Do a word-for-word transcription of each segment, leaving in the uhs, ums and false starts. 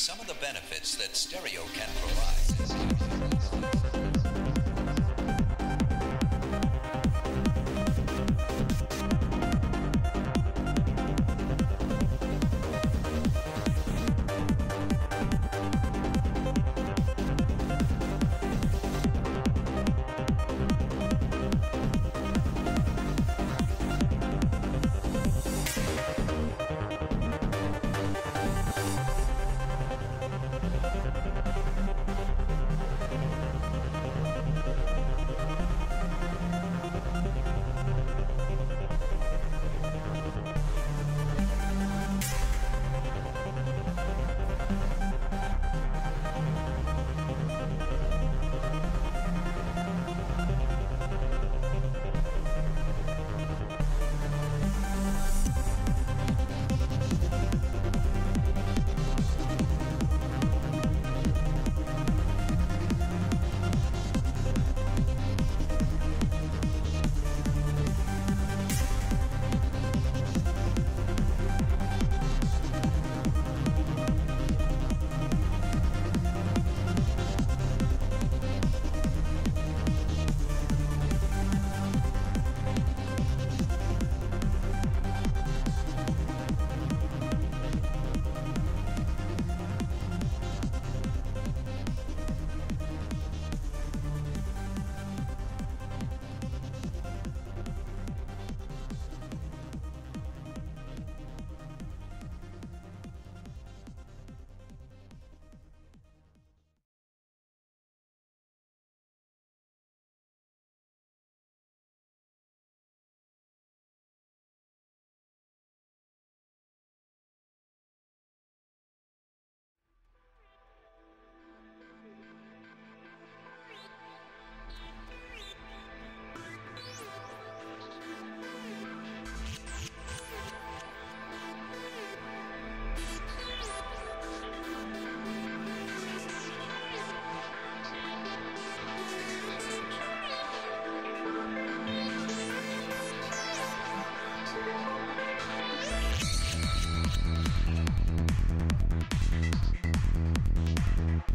Some of the benefits that stereo can provide.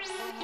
Bye.